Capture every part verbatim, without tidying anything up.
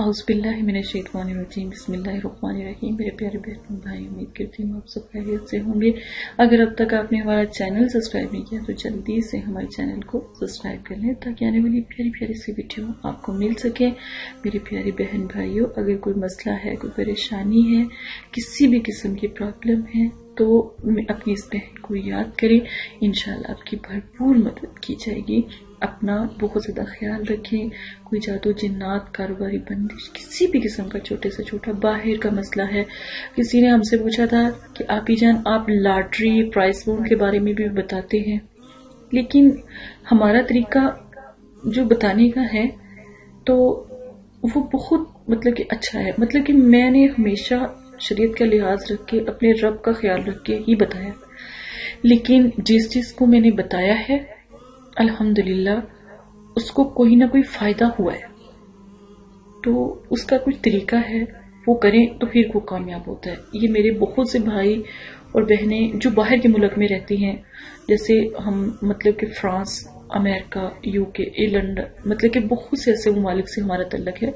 औज़ुबिल्लाहि मिनश्शैतानिर्रजीम बिस्मिल्लाहिर्रहमानिर्रहीम। मेरे प्यारे बहनों भाई, उम्मीद करती हूँ आप सब खैरियत से होंगे। अगर अब तक आपने हमारा चैनल सब्सक्राइब नहीं किया तो जल्दी से हमारे चैनल को सब्सक्राइब कर लें ताकि आने वाली प्यारी प्यारी सी वीडियो आपको मिल सके। मेरे प्यारे बहन भाइयों, अगर कोई मसला है, कोई परेशानी है, किसी भी किस्म की प्रॉब्लम है तो अपनी इस बहन को याद करें, इंशाल्लाह आपकी भरपूर मदद की जाएगी। अपना बहुत ज़्यादा ख्याल रखें। कोई जादू जिन्नात, कारोबारी बंदिश, किसी भी किस्म का छोटे से छोटा बाहर का मसला है। किसी ने हमसे पूछा था कि आपी जान, आप लॉटरी प्राइस बोर्ड के बारे में भी बताते हैं, लेकिन हमारा तरीका जो बताने का है तो वो बहुत मतलब कि अच्छा है। मतलब कि मैंने हमेशा शरीयत का लिहाज रख के, अपने रब का ख्याल रख के ही बताया। लेकिन जिस चीज़ को मैंने बताया है अल्हम्दुलिल्लाह उसको कोई ना कोई फ़ायदा हुआ है, तो उसका कुछ तरीका है, वो करें तो फिर वो कामयाब होता है। ये मेरे बहुत से भाई और बहनें जो बाहर के मुल्क में रहती हैं, जैसे हम मतलब कि फ्रांस, अमेरिका, यूके, इंग्लैंड, मतलब कि बहुत से ऐसे ममालिक से हमारा तल्लक है,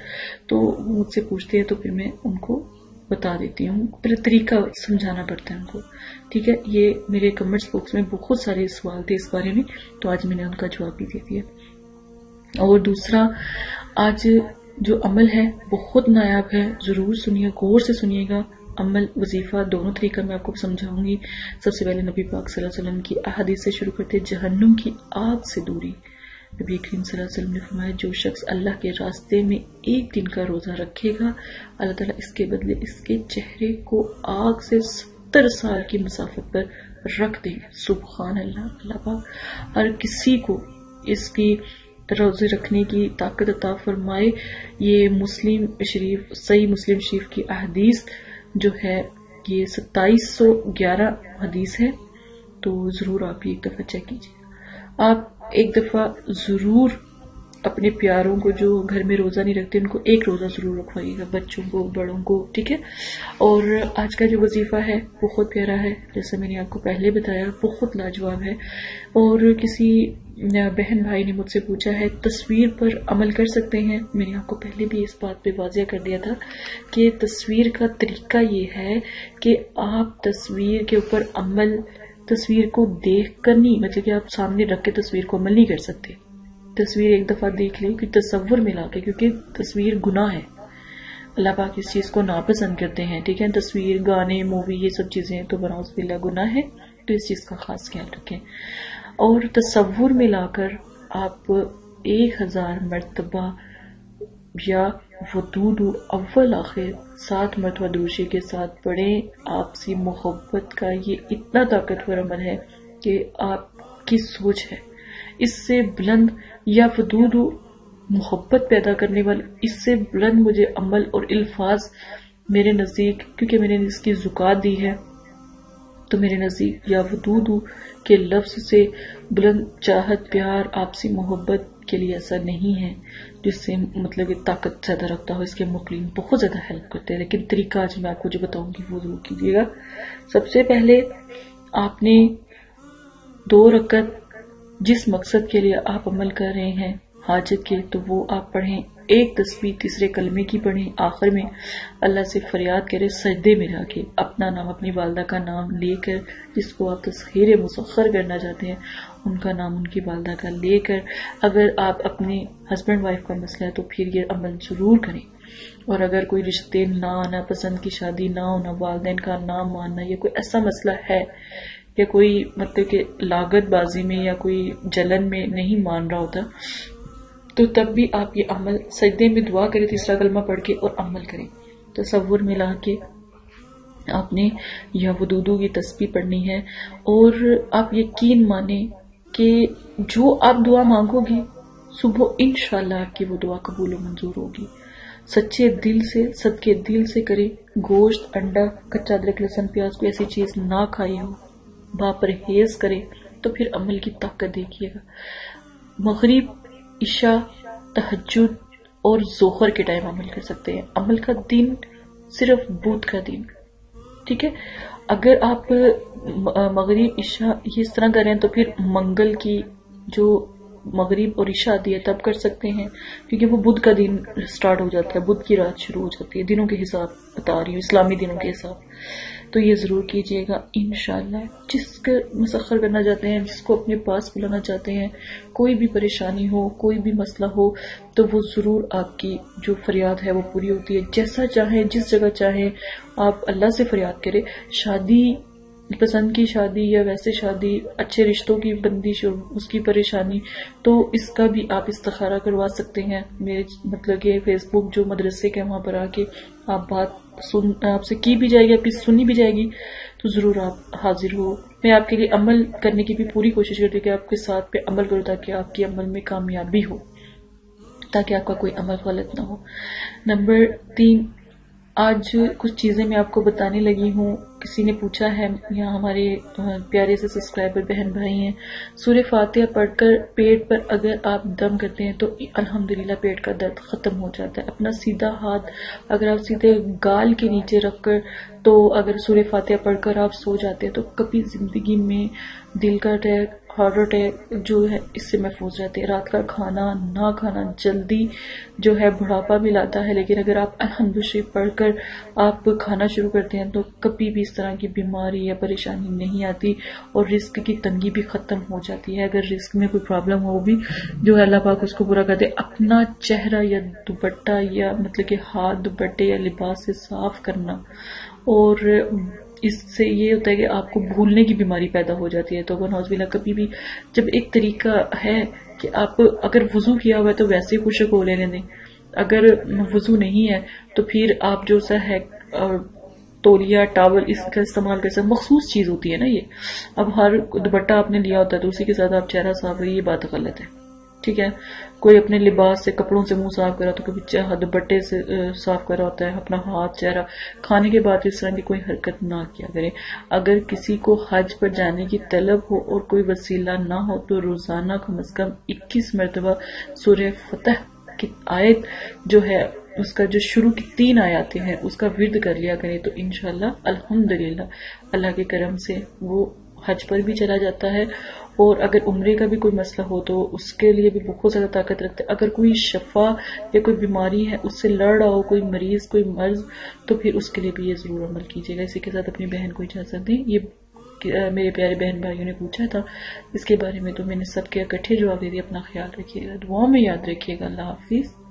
तो वो मुझसे पूछते हैं तो फिर मैं उनको बता देती हूँ, पर तरीका समझाना पड़ता है उनको। ठीक है, ये मेरे कमेंट्स बॉक्स में बहुत सारे सवाल थे इस बारे में, तो आज मैंने उनका जवाब भी दे दिया। और दूसरा, आज जो अमल है बहुत नायाब है, ज़रूर सुनिए, गौर से सुनिएगा। अमल, वजीफ़ा, दोनों तरीका मैं आपको समझाऊंगी। सबसे पहले नबी पाक सल्लल्लाहु अलैहि वसल्लम की अहादीस से शुरू करते, जहन्नुम की आग से दूरी। नबी करीम सल्लल्लाहु अलैहि वसल्लम ने फरमाया, जो शख्स अल्लाह के रास्ते में एक दिन का रोज़ा रखेगा अल्लाह ताला इसके बदले इसके चेहरे को आग से सत्तर साल की मसाफत पर रख देगा। सुबहान अल्लाह। अल्लाह पाक हर किसी को इसकी रोज़े रखने की ताकत अता फरमाए। ये मुस्लिम शरीफ, सही मुस्लिम शरीफ की अहदीस जो है ये सत्ताईस सौ ग्यारह हदीस है, तो ज़रूर आप ये एक दफ़ा चेक कीजिए। आप एक दफ़ा ज़रूर अपने प्यारों को जो घर में रोज़ा नहीं रखते उनको एक रोज़ा ज़रूर रखवाइएगा, बच्चों को, बड़ों को। ठीक है, और आज का जो वजीफ़ा है बहुत प्यारा है, जैसे मैंने आपको पहले बताया, बहुत लाजवाब है। और किसी बहन भाई ने मुझसे पूछा है तस्वीर पर अमल कर सकते हैं। मैंने आपको पहले भी इस बात पे वाज़िया कर दिया था कि तस्वीर का तरीका ये है कि आप तस्वीर के ऊपर अमल, तस्वीर को देख कर नहीं, मतलब कि आप सामने रख के तस्वीर को अमल नहीं कर सकते। तस्वीर एक दफ़ा देख लें कि तसव्वुर में ला के, क्योंकि तस्वीर गुनाह है, अल्लाह पाक इस चीज़ को नापसंद करते हैं। ठीक है, तस्वीर, गाने, मूवी, ये सब चीज़ें तो बनाउज़बिल्लाह गुनाह है, तो इस चीज़ का ख़ास ख्याल रखें। और तसव्वुर में लाकर आप एक हज़ार मरतबा या वदूदो अव्वल आखिर सात मरतबा दूसरे के साथ पढ़ें। आपसी मोहब्बत का ये इतना ताकतवर अमल है कि आपकी सोच है इससे बुलंद, या वदूदो मोहब्बत पैदा करने वाला, इससे बुलंद मुझे अमल और अल्फाज मेरे नज़दीक, क्योंकि मैंने इसकी ज़ुकात दी है, तो मेरे नज़दीक या वदूदो के लफ्ज़ से बुलंद चाहत, प्यार, आपसी मोहब्बत के लिए ऐसा नहीं है जिससे मतलब कि ताकत ज़्यादा रखता हो। इसके मुकलीम बहुत ज़्यादा हेल्प करते हैं, लेकिन तरीका आज मैं आपको जो बताऊंगी वो जरूर कीजिएगा। सबसे पहले आपने दो रकत जिस मकसद के लिए आप अमल कर रहे हैं हाजत के, तो वो आप पढ़ें। एक तस्बीह तीसरे कलमे की पढ़ें। आखिर में अल्लाह से फरियाद करें सजदे में जाके, अपना नाम, अपनी वालदा का नाम लेकर, जिसको आप तस्खीर मुसखर करना चाहते हैं उनका नाम, उनकी वालदा का लेकर। अगर आप अपने हस्बैंड वाइफ का मसला है तो फिर ये अमल ज़रूर करें। और अगर कोई रिश्ते ना आना, पसंद की शादी ना होना, वालदैन का ना मानना, या कोई ऐसा मसला है या कोई मतलब कि लागत बाजी में या कोई जलन में नहीं मान रहा होता, तो तब भी आप ये अमल सजदे में दुआ करें तीसरा कलमा पढ़ के और अमल करें। तसव्वुर में ला के आपने या वदूदो की तस्बीह पढ़नी है। और आप यकीन माने कि जो आप दुआ मांगोगे सुबह इंशाल्लाह आपकी वो दुआ कबूल व मंजूर होगी। सच्चे दिल से, सदके दिल से करें। गोश्त, अंडा, कच्चा अदरक, लहसुन, प्याज, कोई ऐसी चीज़ ना खाई हो, बापरहेज करें, तो फिर अमल की ताकत देखिएगा। मगरिब, ईशा, तहज्जुद और जोहर के टाइम अमल कर सकते हैं। अमल का दिन सिर्फ बुध का दिन। ठीक है, अगर आप मगरिब, ईशा ये इस तरह करें तो फिर मंगल की जो मगरिब और इशा आती है तब कर सकते हैं, क्योंकि वो बुध का दिन स्टार्ट हो जाता है, बुध की रात शुरू हो जाती है। दिनों के हिसाब बता रही हूँ, इस्लामी दिनों के हिसाब। तो ये ज़रूर कीजिएगा इंशाअल्लाह। जिसका मुसखर करना चाहते हैं, जिसको अपने पास बुलाना चाहते हैं, कोई भी परेशानी हो, कोई भी मसला हो, तो वो ज़रूर आपकी जो फरियाद है वो पूरी होती है। जैसा चाहे, जिस जगह चाहे आप अल्लाह से फरियाद करें। शादी पसंद की शादी या वैसे शादी, अच्छे रिश्तों की बंदिश और उसकी परेशानी, तो इसका भी आप इस्तिखारा करवा सकते हैं। मेरे मतलब कि फेसबुक जो मदरसे के वहाँ पर आके आप बात सुन आपसे की भी जाएगी, आपकी सुनी भी जाएगी, तो ज़रूर आप हाजिर हो। मैं आपके लिए अमल करने की भी पूरी कोशिश करती हूँ कि आपके साथ पे अमल करो, ताकि आपकी अमल में कामयाबी हो, ताकि आपका कोई अमल गलत ना हो। नंबर तीन, आज कुछ चीज़ें मैं आपको बताने लगी हूँ। किसी ने पूछा है, यहाँ हमारे प्यारे से सब्सक्राइबर बहन भाई हैं, सूरह फातिहा पढ़कर पेट पर अगर आप दम करते हैं तो अल्हम्दुलिल्लाह पेट का दर्द ख़त्म हो जाता है। अपना सीधा हाथ अगर आप सीधे गाल के नीचे रखकर, तो अगर सूरह फातिहा पढ़कर आप सो जाते हैं, तो कभी ज़िंदगी में दिल का अटैक, हार्ट अटैक जो है इससे महफूज रहते हैं। रात का खाना ना खाना जल्दी जो है बुढ़ापा भी लाता है, लेकिन अगर आप अल्हम्दुलिल्लाह पढ़कर आप खाना शुरू करते हैं तो कभी भी इस तरह की बीमारी या परेशानी नहीं आती, और रिस्क की तंगी भी ख़त्म हो जाती है। अगर रिस्क में कोई प्रॉब्लम हो भी जो है अल्लाह पाक उसको पूरा कर दे। अपना चेहरा या दुपट्टा या मतलब कि हाथ दुपट्टे या लिबास से साफ करना, और इससे ये होता है कि आपको भूलने की बीमारी पैदा हो जाती है। तो अगर नौजबिला कभी भी, जब एक तरीका है कि आप अगर वज़ू किया हुआ है तो वैसे ही खुशक हो लेने दें, अगर वज़ू नहीं है तो फिर आप जो सा है तौलिया टावल इसका इस्तेमाल कर सकते। मखसूस चीज़ होती है ना ये, अब हर दुपट्टा आपने लिया होता है तो उसी के साथ आप चेहरा साफ करिए, ये बात गलत है। ठीक है, कोई अपने लिबास से कपड़ों से मुंह साफ करा, तो कभी दुपट्टे से साफ करा होता है। अपना हाथ चेहरा खाने के बाद इस तरह की कोई हरकत ना किया करें। अगर किसी को हज पर जाने की तलब हो और कोई वसीला ना हो, तो रोजाना कम अज कम इक्कीस मरतबा सूरह फतह की आयत जो है उसका जो शुरू की तीन आयातें हैं उसका विर्द कर लिया करें, तो इंशाल्लाह अल्हम्दुलिल्लाह अल्लाह के करम से वो हज पर भी चला जाता है। और अगर उम्रे का भी कोई मसला हो तो उसके लिए भी बहुत ज़्यादा ताकत रखते हैं। अगर कोई शफा या कोई बीमारी है उससे लड़ रहा हो, कोई मरीज़, कोई मर्ज, तो फिर उसके लिए भी ये ज़रूर अमल कीजिएगा। इसी के साथ अपनी बहन को इजाज़त दें। ये मेरे प्यारे बहन भाइयों ने पूछा था इसके बारे में, तो मैंने सबके इकट्ठे जवाब दे दिया। अपना ख्याल रखिएगा, दुआ में याद रखिएगा। अल्लाह हाफिज़।